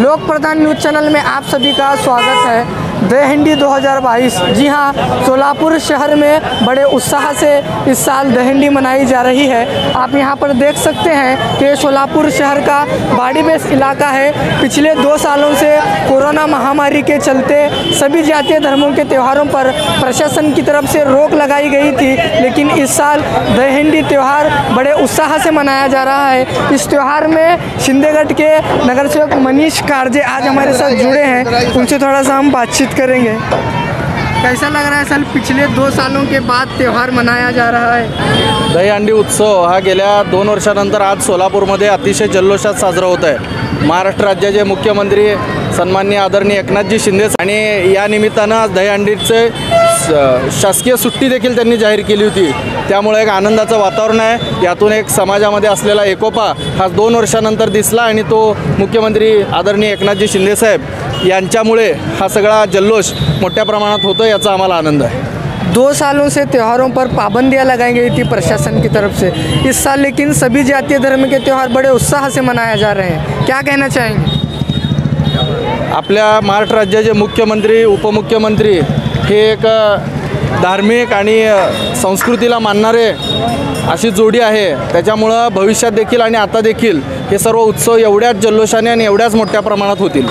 Lokpradhan news channel में आप सभी का स्वागत है। दहिंडी 2022, जी हाँ, सोलापुर शहर में बड़े उत्साह से इस साल दहिंडी मनाई जा रही है। आप यहाँ पर देख सकते हैं कि सोलापुर शहर का बाड़ी बेस इलाका है। पिछले 2 सालों से कोरोना महामारी के चलते सभी जातीय धर्मों के त्योहारों पर प्रशासन की तरफ से रोक लगाई गई थी, लेकिन इस साल दहिंडी त्यौहार बड़े उत्साह से मनाया जा रहा है। इस त्यौहार में शिंदेगढ़ के नगरसेवक मनीष कारजे आज हमारे साथ जुड़े हैं, उनसे थोड़ा सा हम बातचीत करेंगे। कैसा लग रहा है सर, पिछले 2 सालों के बाद त्यौहार मनाया जा रहा है? दही हांडी उत्सव हा गेल्या 2 वर्षानंतर आज सोलापूरमध्ये अतिशय जल्लोषात साजरा होत आहे। महाराष्ट्र राज्याचे मुख्यमंत्री सन्माननीय आदरणीय एकनाथजी शिंदे आणि या निमित्तानं आज दही हांडीचे शासकीय सुट्टी देखील त्यांनी जाहीर केली होती, त्यामुळे एक आनंदाचं वातावरण आहे। यातून एक समाजामध्ये असलेला एकोपा हा 2 वर्षानंतर दिसला आणि तो मुख्यमंत्री आदरणीय एकनाथजी शिंदे साहेब यांच्यामुळे हा सगळा जल्लोष मोठ्या प्रमाणात होतो, याचा आम्हाला आनंद आहे। 2 सालों से त्योहारों पर पाबंदियां लगाई गई थी प्रशासन की तरफ से, इस साल लेकिन सभी जातीय धर्म के त्यौहार बड़े उत्साह से मनाए जा रहे हैं, क्या कहना चाहेंगे? आपल्या महाराष्ट्र राज्याचे मुख्यमंत्री उपमुख्यमंत्री हे एक धार्मिक आणि संस्कृतीला मानणारे अशी जोडी आहे, त्याच्यामुळे भविष्यात देखील आणि आता देखील हे सर्व उत्सव एवढ्याच जल्लोषाने आणि एवढ्याच मोठ्या प्रमाणात होतील।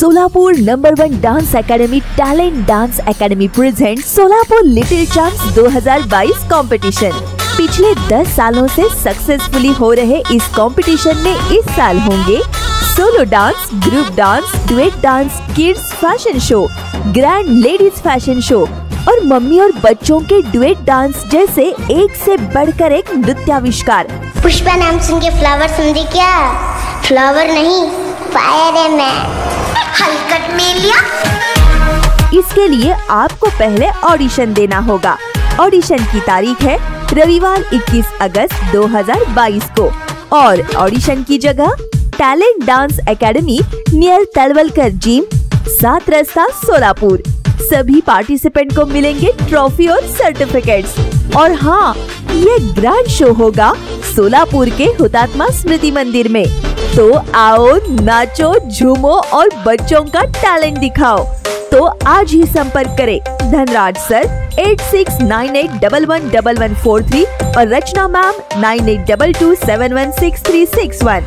Solapur number 1 dance academy talent dance academy present Solapur little champs 2022 competition. पिछले 10 सालों से सक्सेसफुली हो रहे इस कंपटीशन में इस साल होंगे solo dance, group dance, duet dance, kids fashion show, grand ladies fashion show और मम्मी और बच्चों के डुएट डांस जैसे एक से बढ़कर एक नृत्याविष्कार। पुष्पा नाम सुन के फ्लावर समझे क्या? फ्लावर नहीं, फायर है मैं। हलकट में लिया। इसके लिए आपको पहले ऑडिशन देना होगा। ऑडिशन की तारीख है रविवार 21 अगस्त 2022 को और ऑडिशन की जगह talent dance academy near Talwalkar gym, 7 Rasta Solapur. सभी पार्टिसिपेंट को मिलेंगे ट्रॉफी और सर्टिफिकेट्स। और हाँ, ये ग्रैंड शो होगा सोलापुर के हुतात्मा स्मृति मंदिर में, तो आओ, नाचो, झूमो और बच्चों का टैलेंट दिखाओ। तो आज ही संपर्क करें धनराज सर 8698111143 और रचना मैम 9822716361।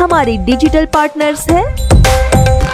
हमारे डिजिटल पार्टनर्स हैं।